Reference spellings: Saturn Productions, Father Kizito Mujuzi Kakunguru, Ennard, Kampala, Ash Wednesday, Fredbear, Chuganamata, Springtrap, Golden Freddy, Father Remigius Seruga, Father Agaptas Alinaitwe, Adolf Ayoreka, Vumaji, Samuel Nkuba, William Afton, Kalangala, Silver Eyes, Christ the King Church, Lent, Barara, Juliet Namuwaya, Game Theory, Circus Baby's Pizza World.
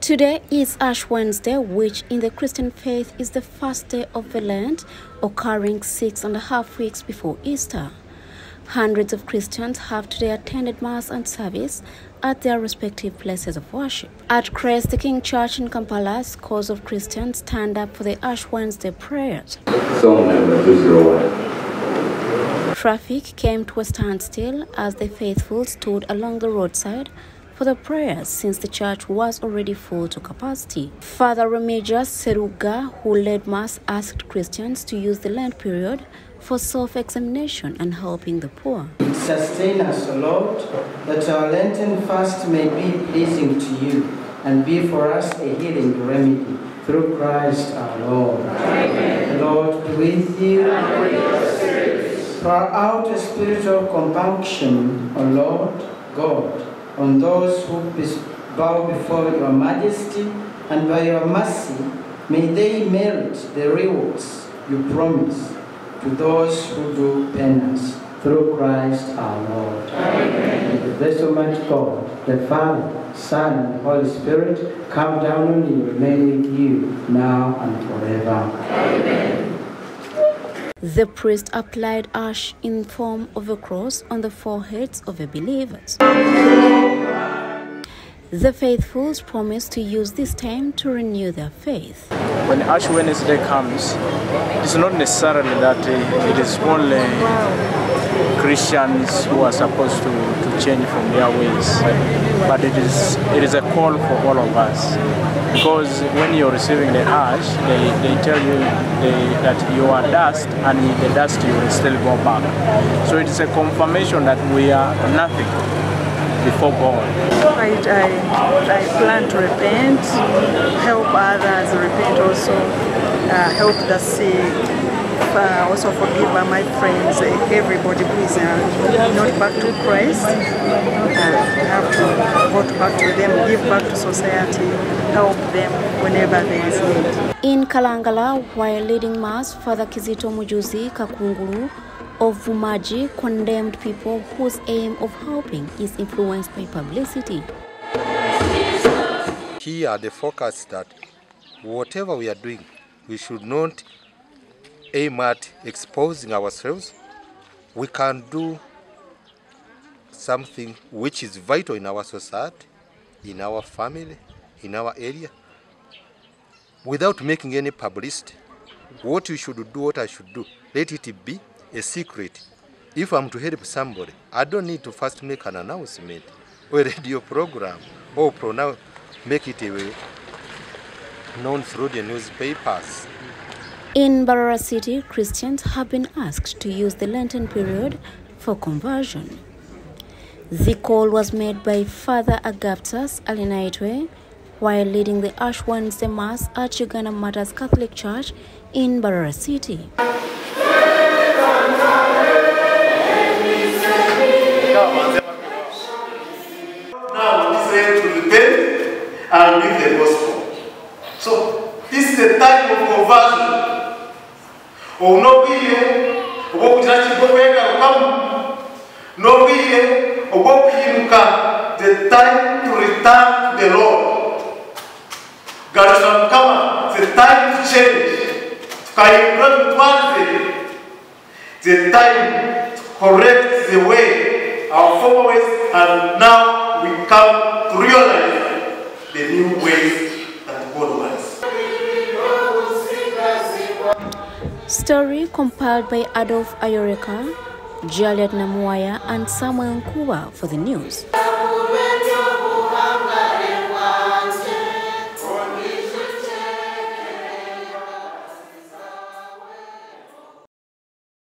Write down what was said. Today is Ash Wednesday, which in the Christian faith is the first day of the Lent, occurring 6.5 weeks before Easter. Hundreds of Christians have today attended Mass and service at their respective places of worship. At Christ the King Church in Kampala, scores of Christians stand up for the Ash Wednesday prayers. Song number 201. Traffic came to a standstill as the faithful stood along the roadside for the prayers, since the church was already full to capacity. Father Remigius Seruga, who led Mass, asked Christians to use the Lent period for self-examination and helping the poor. Sustain us, O Lord, that our Lenten fast may be pleasing to you and be for us a healing remedy, through Christ our Lord. Amen. The Lord be with you. And with your spirit. Pour out a spirit of compunction, O Lord God, on those who bow before your majesty, and by your mercy may they merit the rewards you promise to those who do penance, through Christ our Lord. Amen. May the blessed Almighty God, the Father, Son, and Holy Spirit, come down on you, remain with you, now and forever. Amen. The priest applied ash in form of a cross on the foreheads of the believers. The faithfuls promise to use this time to renew their faith. When Ash Wednesday comes, it's not necessarily that it is only Christians who are supposed to change from their ways, but it is a call for all of us. Because when you're receiving the ash, they tell you that you are dust, and with the dust you will still go back. So it's a confirmation that we are nothing before God. I plan to repent, help others repent also, help the sick, also forgive my friends, everybody please, not back to Christ, have to go back to them, give back to society, help them whenever there is need. In Kalangala, while leading Mass, Father Kizito Mujuzi Kakunguru of Vumaji condemned people whose aim of helping is influenced by publicity. Here the focus that whatever we are doing, we should not aim at exposing ourselves. We can do something which is vital in our society, in our family, in our area, without making any publicity. What you should do, what I should do, let it be a secret. If I'm to help somebody, I don't need to first make an announcement or a radio program or make it known through the newspapers. In Barara City, Christians have been asked to use the Lenten period for conversion. The call was made by Father Agaptas Alinaitwe while leading the Ash Wednesday Mass at Chuganamata's Catholic Church in Barara City. And with the gospel. So, this is the time of conversion. The time to return to the Lord. God is the time to change. The time to correct the way, our former ways, and now we come to realize the new ways that God wants. Story compiled by Adolf Ayoreka, Juliet Namuwaya, and Samuel Nkuba for the news.